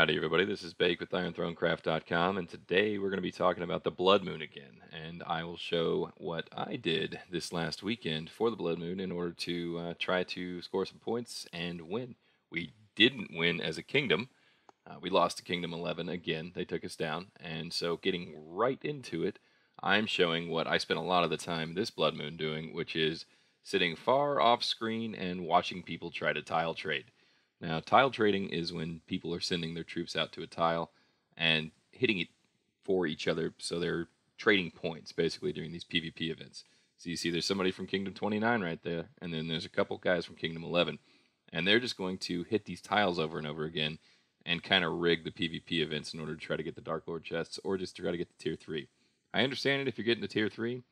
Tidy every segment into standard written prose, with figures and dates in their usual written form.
Howdy everybody, this is Bake with IronThroneCraft.com, and today we're going to be talking about the Blood Moon again, and I will show what I did this last weekend for the Blood Moon in order to try to score some points and win. We didn't win as a kingdom, we lost to Kingdom 11 again, they took us down, and so getting right into it, I'm showing what I spent a lot of the time this Blood Moon doing, which is sitting far off screen and watching people try to tile trade. Now, tile trading is when people are sending their troops out to a tile and hitting it for each other, so they're trading points, basically, during these PvP events. So you see there's somebody from Kingdom 29 right there, and then there's a couple guys from Kingdom 11. And they're just going to hit these tiles over and over again and kind of rig the PvP events in order to try to get the Dark Lord chests or just to try to get to Tier 3. I understand it if you're getting to Tier 3.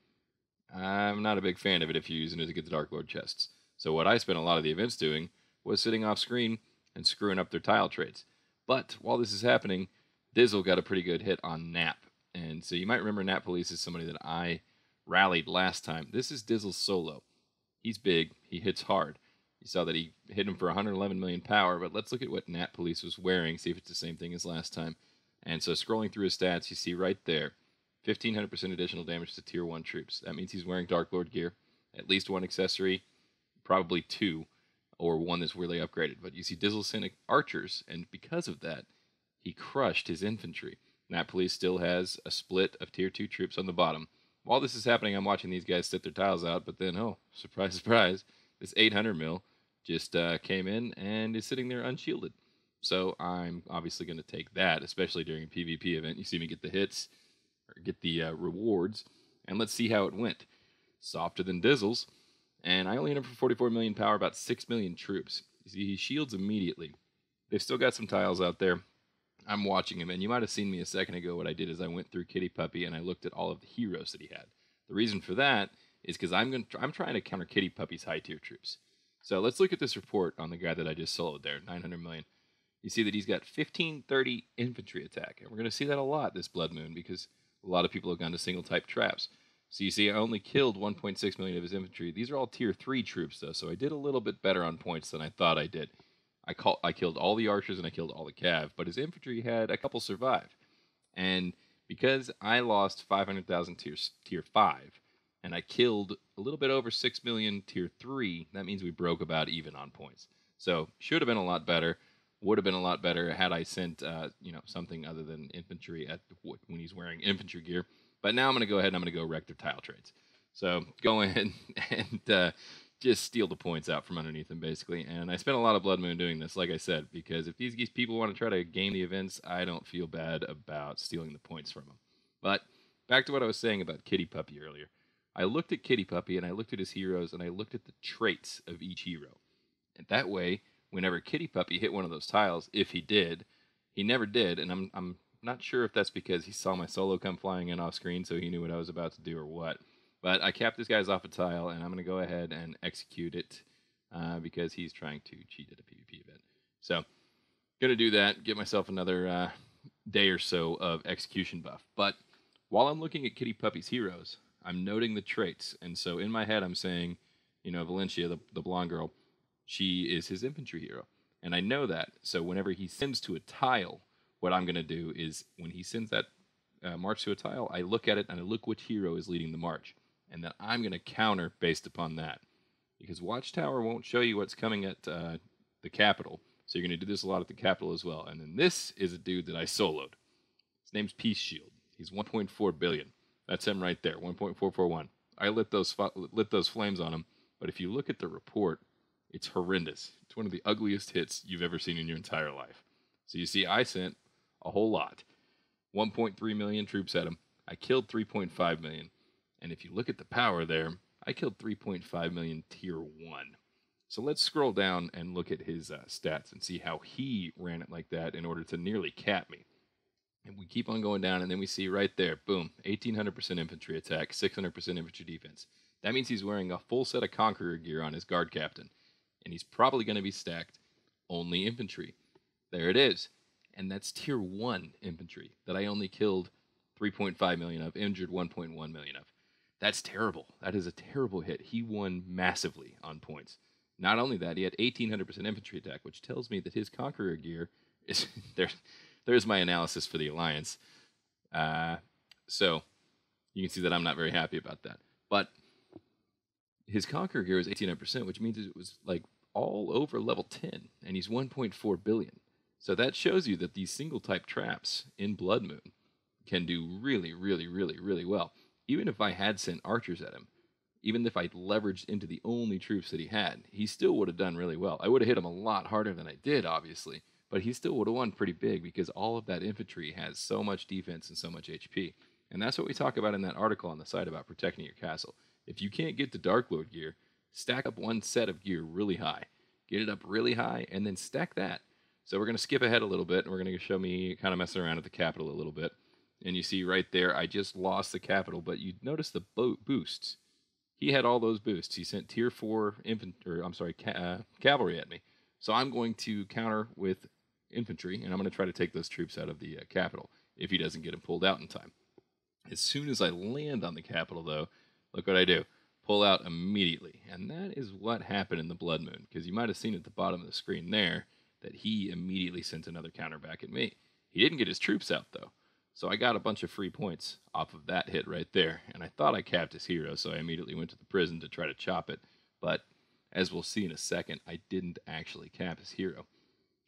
I'm not a big fan of it if you're using it to get the Dark Lord chests. So what I spent a lot of the events doing was sitting off screen and screwing up their tile trades. But while this is happening, Dizzle got a pretty good hit on Nap. And so you might remember Nap Police is somebody that I rallied last time. This is Dizzle solo. He's big. He hits hard. You saw that he hit him for 111 million power, but let's look at what Nap Police was wearing, see if it's the same thing as last time. And so scrolling through his stats, you see right there, 1,500% additional damage to Tier 1 troops. That means he's wearing Dark Lord gear, at least one accessory, probably two, or one that's really upgraded. But you see Dizzle Cynic archers, and because of that, he crushed his infantry. Nap Police still has a split of Tier 2 troops on the bottom. While this is happening, I'm watching these guys sit their tiles out, but then, oh, surprise, surprise, this 800 mil just came in and is sitting there unshielded. So I'm obviously going to take that, especially during a PvP event. You see me get the hits, or get the rewards, and let's see how it went. Softer than Dizzle's. And I only hit him for 44 million power, about 6 million troops. You see, he shields immediately. They've still got some tiles out there. I'm watching him, and you might have seen me a second ago. What I did is I went through Kitty Puppy, and I looked at all of the heroes that he had. The reason for that is because I'm trying to counter Kitty Puppy's high-tier troops. So let's look at this report on the guy that I just soloed there, 900 million. You see that he's got 1530 infantry attack, and we're going to see that a lot this Blood Moon because a lot of people have gone to single-type traps. So you see I only killed 1.6 million of his infantry. These are all Tier 3 troops, though, so I did a little bit better on points than I thought I did. I killed all the archers and I killed all the cav, but his infantry had a couple survive. And because I lost 500,000 Tier 5, and I killed a little bit over 6 million Tier 3, that means we broke about even on points. So should have been a lot better, would have been a lot better had I sent something other than infantry at when he's wearing infantry gear. But now I'm going to go ahead and I'm going to go wreck their tile trades. So go ahead and just steal the points out from underneath them, basically. And I spent a lot of Blood Moon doing this, like I said, because if these people want to try to game the events, I don't feel bad about stealing the points from them. But back to what I was saying about Kitty Puppy earlier. I looked at Kitty Puppy, and I looked at his heroes, and I looked at the traits of each hero. And that way, whenever Kitty Puppy hit one of those tiles, if he did, he never did, and I'm not sure if that's because he saw my solo come flying in off screen, so he knew what I was about to do or what. But I capped this guy's off a tile, and I'm going to go ahead and execute it because he's trying to cheat at a PvP event. So going to do that, get myself another day or so of execution buff. But while I'm looking at Kitty Puppy's heroes, I'm noting the traits. And so in my head I'm saying, Valencia, the blonde girl, she is his infantry hero. And I know that, so whenever he sends to a tile, what I'm going to do is, when he sends that march to a tile, I look at it and I look which hero is leading the march. And then I'm going to counter based upon that. Because Watchtower won't show you what's coming at the capital. So you're going to do this a lot at the capital as well. And then this is a dude that I soloed. His name's Peace Shield. He's 1.4 billion. That's him right there, 1.441. I lit those flames on him. But if you look at the report, it's horrendous. It's one of the ugliest hits you've ever seen in your entire life. So you see, I sent a whole lot. 1.3 million troops at him. I killed 3.5 million. And if you look at the power there, I killed 3.5 million Tier 1. So let's scroll down and look at his stats and see how he ran it like that in order to nearly cap me. And we keep on going down, and then we see right there, boom, 1,800% infantry attack, 600% infantry defense. That means he's wearing a full set of Conqueror gear on his guard captain. And he's probably going to be stacked only infantry. There it is. And that's Tier 1 infantry that I only killed 3.5 million of, injured 1.1 million of. That's terrible. That is a terrible hit. He won massively on points. Not only that, he had 1,800% infantry attack, which tells me that his Conqueror gear is... There's my analysis for the Alliance. So you can see that I'm not very happy about that. But his Conqueror here is 89%, which means it was like all over level 10, and he's 1.4 billion. So that shows you that these single-type traps in Blood Moon can do really, really, really, really well. Even if I had sent archers at him, even if I leveraged into the only troops that he had, he still would have done really well. I would have hit him a lot harder than I did, obviously, but he still would have won pretty big because all of that infantry has so much defense and so much HP. And that's what we talk about in that article on the site about protecting your castle. If you can't get to Dark Lord gear, stack up one set of gear really high. Get it up really high, and then stack that. So we're going to skip ahead a little bit, and we're going to show me kind of messing around at the capital a little bit. And you see right there, I just lost the capital, but you notice the boosts. He had all those boosts. He sent Tier 4 cavalry at me. So I'm going to counter with infantry, and I'm going to try to take those troops out of the capital if he doesn't get them pulled out in time. As soon as I land on the capital, though, look what I do. Pull out immediately. And that is what happened in the Blood Moon, because you might have seen at the bottom of the screen there that he immediately sent another counter back at me. He didn't get his troops out, though. So I got a bunch of free points off of that hit right there, and I thought I capped his hero, so I immediately went to the prison to try to chop it. But as we'll see in a second, I didn't actually cap his hero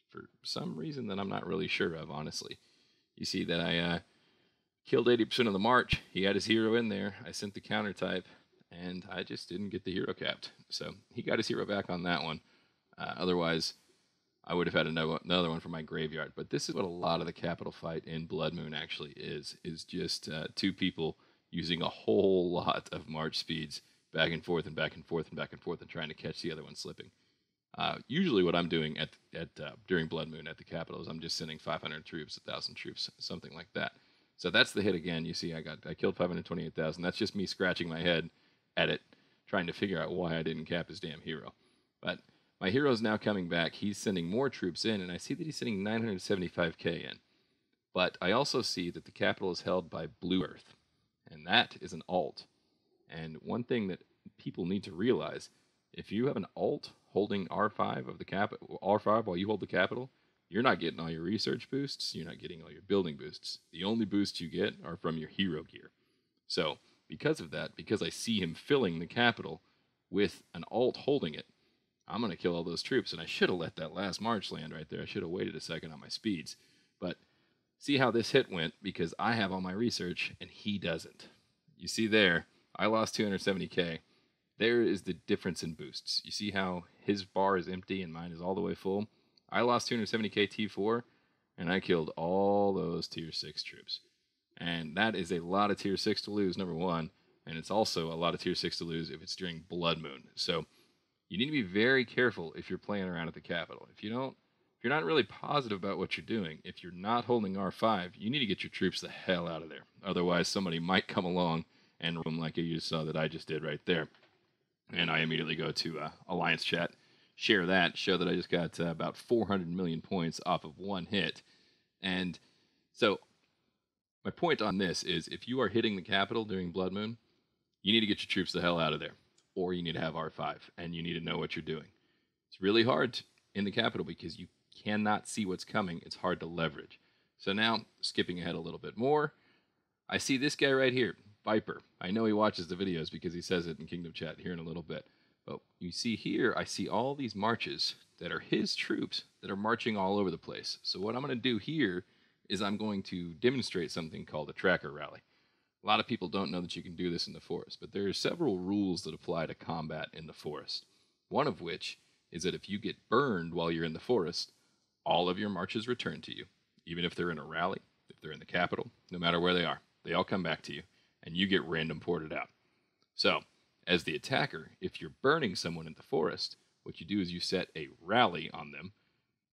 for some reason that I'm not really sure of, honestly. You see that I killed 80% of the march. He had his hero in there. I sent the counter type, and I just didn't get the hero capped. So he got his hero back on that one. Otherwise, I would have had another one for my graveyard. But this is what a lot of the capital fight in Blood Moon actually is just two people using a whole lot of march speeds back and forth and back and forth and back and forth and trying to catch the other one slipping. Usually what I'm doing during Blood Moon at the capital is I'm just sending 500 troops, 1,000 troops, something like that. So that's the hit again. You see I killed 528,000. That's just me scratching my head at it, trying to figure out why I didn't cap his damn hero. But my hero's now coming back. He's sending more troops in, and I see that he's sending 975k in. But I also see that the capital is held by Blue Earth, and that is an alt. And one thing that people need to realize, if you have an alt holding R5 of the R5 while you hold the capital, you're not getting all your research boosts, you're not getting all your building boosts. The only boosts you get are from your hero gear. So, because of that, because I see him filling the capital with an alt holding it, I'm going to kill all those troops, and I should have let that last march land right there. I should have waited a second on my speeds. But see how this hit went, because I have all my research, and he doesn't. You see there, I lost 270k. There is the difference in boosts. You see how his bar is empty and mine is all the way full? I lost 270k T4, and I killed all those Tier 6 troops. And that is a lot of Tier 6 to lose, number one, and it's also a lot of Tier 6 to lose if it's during Blood Moon. So you need to be very careful if you're playing around at the capital. If you're not really positive about what you're doing, if you're not holding R5, you need to get your troops the hell out of there. Otherwise, somebody might come along and roam like you just saw that I just did right there. And I immediately go to Alliance chat, share that, show that I just got about 400 million points off of one hit. And so my point on this is if you are hitting the capital during Blood Moon, you need to get your troops the hell out of there. Or you need to have R5, and you need to know what you're doing. It's really hard in the capital because you cannot see what's coming. It's hard to leverage. So now, skipping ahead a little bit more, I see this guy right here, Viper. I know he watches the videos because he says it in Kingdom Chat here in a little bit. But you see here, I see all these marches that are his troops that are marching all over the place. So what I'm going to do here is I'm going to demonstrate something called a tracker rally. A lot of people don't know that you can do this in the forest, but there are several rules that apply to combat in the forest. One of which is that if you get burned while you're in the forest, all of your marches return to you. Even if they're in a rally, if they're in the capital, no matter where they are, they all come back to you, and you get random ported out. So, as the attacker, if you're burning someone in the forest, what you do is you set a rally on them,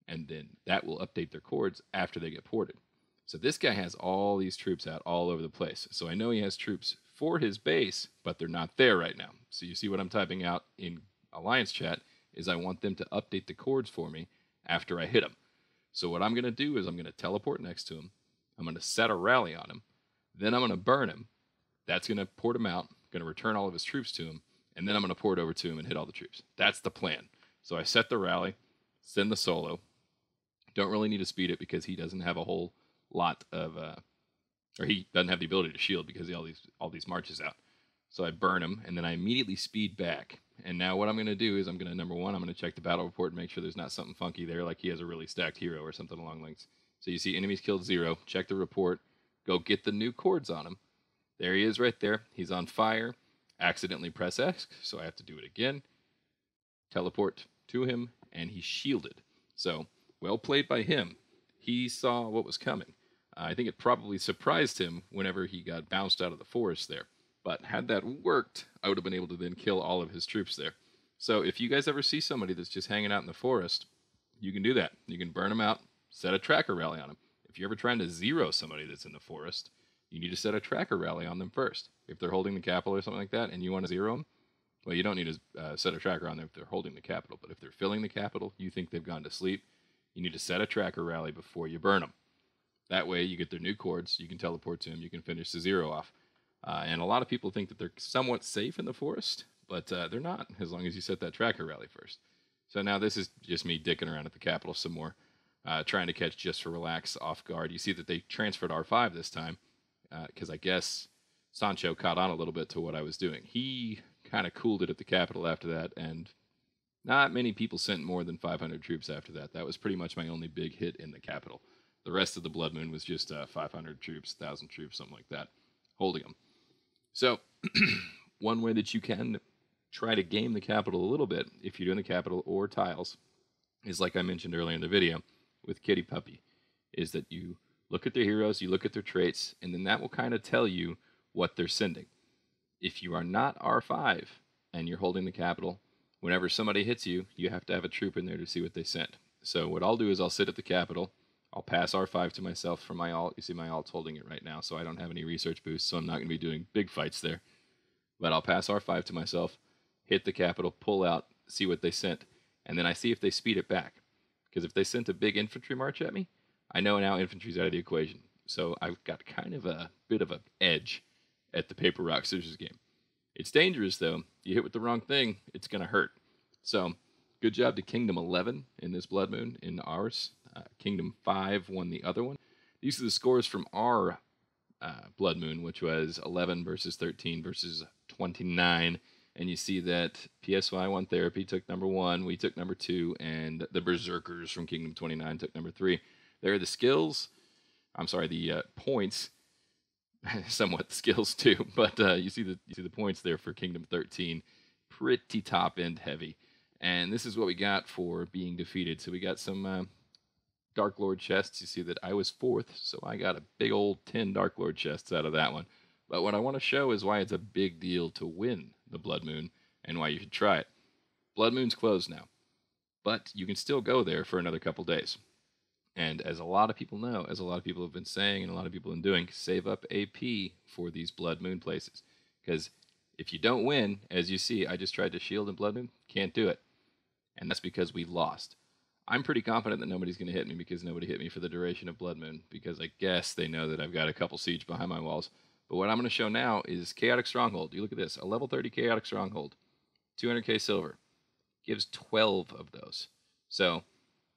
and then that will update their cords after they get ported. So this guy has all these troops out all over the place. So I know he has troops for his base, but they're not there right now. So you see what I'm typing out in Alliance chat is I want them to update the cords for me after I hit him. So what I'm going to do is I'm going to teleport next to him. I'm going to set a rally on him. Then I'm going to burn him. That's going to port him out. I'm going to return all of his troops to him. And then I'm going to port over to him and hit all the troops. That's the plan. So I set the rally, send the solo, Don't really need to speed it because he doesn't have a whole lot of, or he doesn't have the ability to shield because he all these marches out. So I burn him, and then I immediately speed back. And now what I'm going to do is I'm going to, number one, I'm going to check the battle report and make sure there's not something funky there, like he has a really stacked hero or something along lines. So you see enemies killed 0, check the report, go get the new cords on him. There he is right there. He's on fire. Accidentally press X, so I have to do it again. Teleport to him, and he's shielded. So, well played by him. He saw what was coming. I think it probably surprised him whenever he got bounced out of the forest there. But had that worked, I would have been able to then kill all of his troops there. So if you guys ever see somebody that's just hanging out in the forest, you can do that. You can burn them out, set a tracker rally on them. If you're ever trying to zero somebody that's in the forest, you need to set a tracker rally on them first. If they're holding the capital or something like that and you want to zero them, well, you don't need to set a tracker on them if they're holding the capital. But if they're filling the capital, you think they've gone to sleep, you need to set a tracker rally before you burn them. That way you get their new cords, you can teleport to them, you can finish the zero off. And a lot of people think that they're somewhat safe in the forest, but they're not, as long as you set that tracker rally first. So now this is just me dicking around at the capital some more, trying to catch Just for Relax off guard. You see that they transferred R5 this time, because I guess Sancho caught on a little bit to what I was doing. He kind of cooled it at the capital after that, and not many people sent more than 500 troops after that. That was pretty much my only big hit in the capital. The rest of the Blood Moon was just 500 troops, 1,000 troops, something like that, holding them. So, one way that you can try to game the capital a little bit, if you're doing the capital or tiles, is like I mentioned earlier in the video with Kitty Puppy, is that you look at their heroes, you look at their traits, and then that will kind of tell you what they're sending. If you are not R5 and you're holding the capital, whenever somebody hits you, you have to have a troop in there to see what they sent. So what I'll do is I'll sit at the capital, I'll pass R5 to myself for my alt. You see my alt's holding it right now, so I don't have any research boosts, so I'm not going to be doing big fights there. But I'll pass R5 to myself, hit the capital, pull out, see what they sent, and then I see if they speed it back. Because if they sent a big infantry march at me, I know now infantry's out of the equation. So I've got kind of a bit of an edge at the paper, rock, scissors game. It's dangerous, though. You hit with the wrong thing, it's going to hurt. So good job to Kingdom 11 in this Blood Moon, in ours. Kingdom 5 won the other one. These are the scores from our Blood Moon, which was 11 versus 13 versus 29. And you see that PSY One Therapy took number 1, we took number 2, and the Berserkers from Kingdom 29 took number 3. There are the skills, the points, somewhat the skills too, but you see the points there for Kingdom 13, pretty top end heavy. And this is what we got for being defeated. So we got some Dark Lord chests. You see that I was 4th, so I got a big old 10 Dark Lord chests out of that one. But what I want to show is why it's a big deal to win the Blood Moon and why you should try it. Blood Moon's closed now, but you can still go there for another couple days. And as a lot of people know, as a lot of people have been saying and a lot of people have been doing, save up AP for these Blood Moon places. Because if you don't win, as you see, I just tried to shield in Blood Moon, can't do it. And that's because we lost. I'm pretty confident that nobody's going to hit me because nobody hit me for the duration of Blood Moon, because I guess they know that I've got a couple siege behind my walls. But what I'm going to show now is Chaotic Stronghold. You look at this, a level 30 Chaotic Stronghold, 200k silver, gives 12 of those. So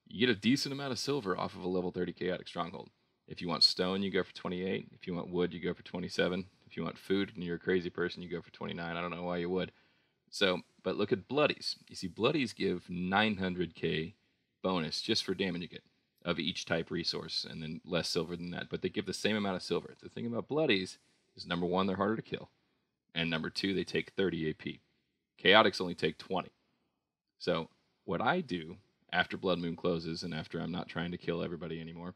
you get a decent amount of silver off of a level 30 Chaotic Stronghold. If you want stone, you go for 28. If you want wood, you go for 27. If you want food, and you're a crazy person, you go for 29. I don't know why you would. So, but look at Bloodies. You see, Bloodies give 900k bonus just for damage you get of each type resource, and then less silver than that. But they give the same amount of silver. The thing about Bloodies is, number 1, they're harder to kill. And number 2, they take 30 AP. Chaotics only take 20. So what I do after Blood Moon closes and after I'm not trying to kill everybody anymore,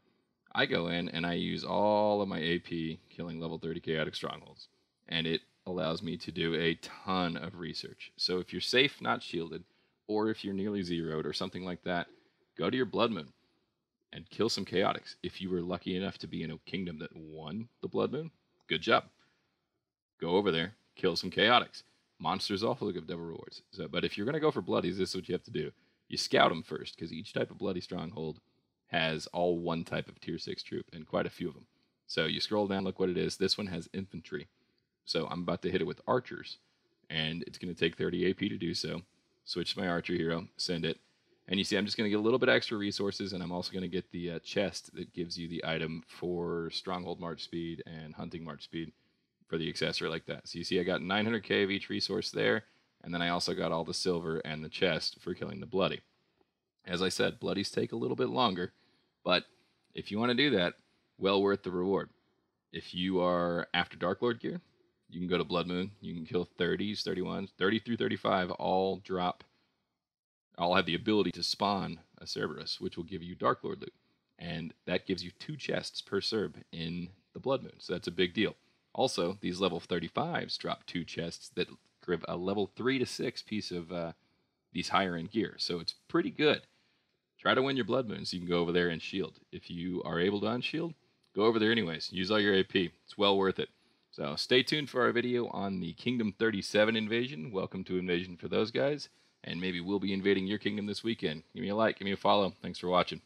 I go in and I use all of my AP killing level 30 Chaotic Strongholds. And it allows me to do a ton of research. So if you're safe, not shielded, or if you're nearly zeroed or something like that, go to your Blood Moon and kill some Chaotics. If you were lucky enough to be in a kingdom that won the Blood Moon, good job. Go over there, kill some Chaotics. Monsters also give double rewards. So, but if you're going to go for Bloodies, this is what you have to do. You scout them first, because each type of Bloody Stronghold has all one type of Tier 6 troop, and quite a few of them. So you scroll down, look what it is. This one has infantry. So I'm about to hit it with archers, and it's going to take 30 AP to do so. Switch to my archer hero, send it, And you see, I'm just going to get a little bit extra resources, and I'm also going to get the chest that gives you the item for Stronghold March Speed and Hunting March Speed for the accessory like that. So you see I got 900k of each resource there, and then I also got all the silver and the chest for killing the Bloody. As I said, Bloodies take a little bit longer, but if you want to do that, well worth the reward. If you are after Dark Lord gear, you can go to Blood Moon. You can kill 30s, 31s, 30 through 35 all drop. I'll have the ability to spawn a Cerberus, which will give you Dark Lord loot. And that gives you 2 chests per Cerb in the Blood Moon, so that's a big deal. Also, these level 35s drop 2 chests that give a level 3 to 6 piece of these higher-end gear, so it's pretty good. Try to win your Blood Moon so you can go over there and shield. If you are able to unshield, go over there anyways. Use all your AP. It's well worth it. So stay tuned for our video on the Kingdom 37 invasion. Welcome to Invasion for those guys. And maybe we'll be invading your kingdom this weekend. Give me a like, give me a follow. Thanks for watching.